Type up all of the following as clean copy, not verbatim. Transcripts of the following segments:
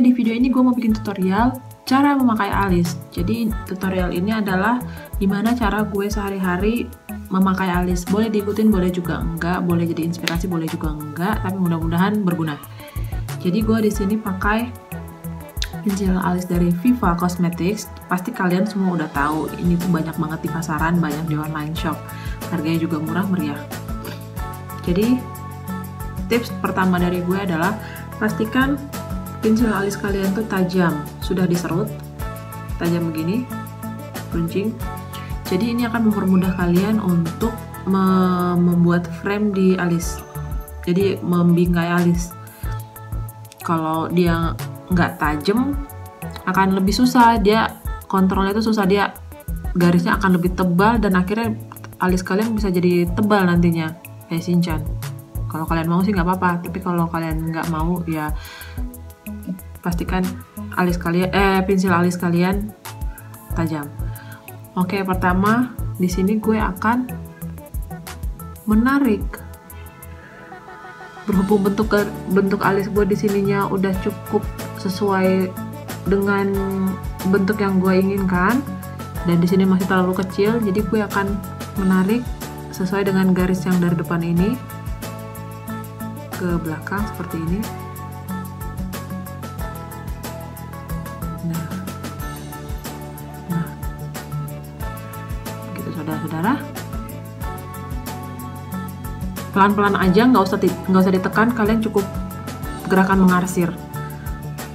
Selanjutnya di video ini gue mau bikin tutorial cara memakai alis. Jadi tutorial ini adalah gimana cara gue sehari-hari memakai alis. Boleh diikutin, boleh juga enggak, boleh jadi inspirasi, boleh juga enggak, tapi mudah-mudahan berguna. Jadi gue di sini pakai pensil alis dari Viva Cosmetics. Pasti kalian semua udah tahu, ini tuh banyak banget di pasaran, banyak di online shop. Harganya juga murah meriah. Jadi tips pertama dari gue adalah pastikan pensil alis kalian tuh tajam, sudah diserut, tajam begini, runcing. Jadi ini akan mempermudah kalian untuk membuat frame di alis, jadi membingkai alis. Kalau dia nggak tajam akan lebih susah, dia kontrolnya itu susah, dia garisnya akan lebih tebal dan akhirnya alis kalian bisa jadi tebal nantinya kayak Shinchan. Kalau kalian mau sih nggak apa-apa, tapi kalau kalian nggak mau ya pastikan alis kalian, pensil alis kalian tajam. Oke, pertama di sini gue akan menarik. Berhubung bentuk alis gue di sininya udah cukup sesuai dengan bentuk yang gue inginkan dan di sini masih terlalu kecil, jadi gue akan menarik sesuai dengan garis yang dari depan ini ke belakang seperti ini. Nah, begitu saudara-saudara. Pelan-pelan aja, nggak usah ditekan. Kalian cukup gerakan mengarsir.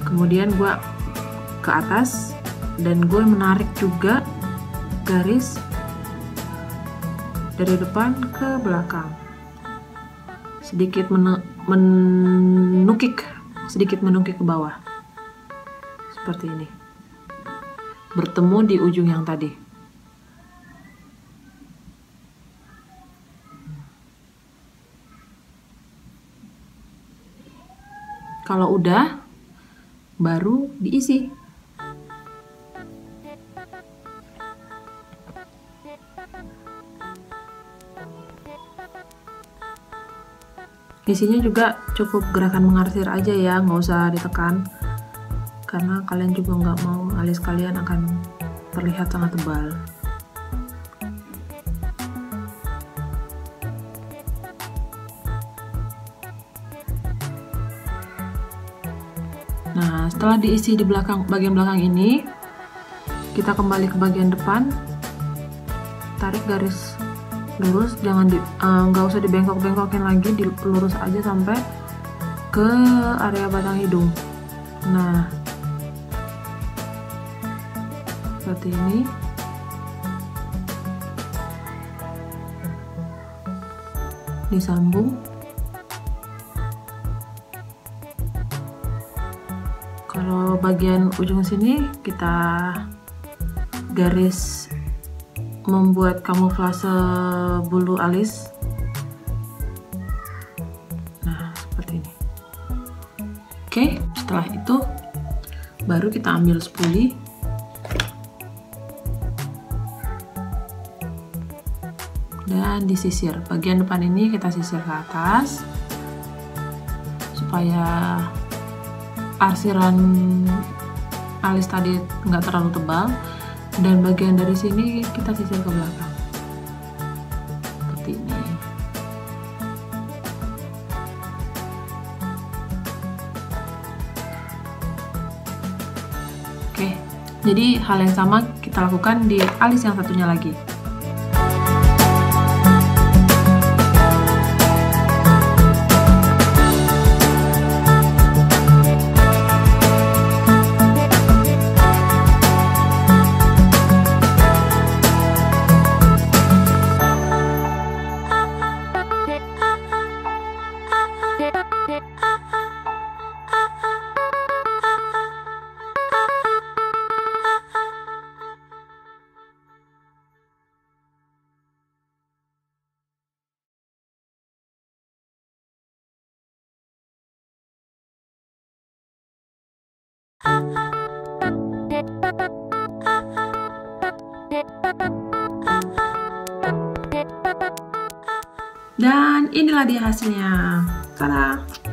Kemudian gue ke atas dan gue menarik juga garis dari depan ke belakang. Sedikit menukik ke bawah. Seperti ini, bertemu di ujung yang tadi. Kalau udah, baru diisi. Isinya juga cukup gerakan mengarsir aja ya, nggak usah ditekan. Karena kalian juga nggak mau alis kalian akan terlihat sangat tebal. Nah, setelah diisi di bagian belakang ini, kita kembali ke bagian depan, tarik garis lurus, jangan nggak usah dibengkok-bengkokin lagi, dilurus aja sampai ke area batang hidung. Nah, seperti ini. Disambung. Kalau bagian ujung sini kita garis membuat kamuflase bulu alis. Nah, seperti ini. Oke, setelah itu baru kita ambil spuli. Dan disisir. Bagian depan ini kita sisir ke atas supaya arsiran alis tadi nggak terlalu tebal, dan bagian dari sini kita sisir ke belakang seperti ini. Oke, jadi hal yang sama kita lakukan di alis yang satunya lagi. Dan inilah dia hasilnya. Tada!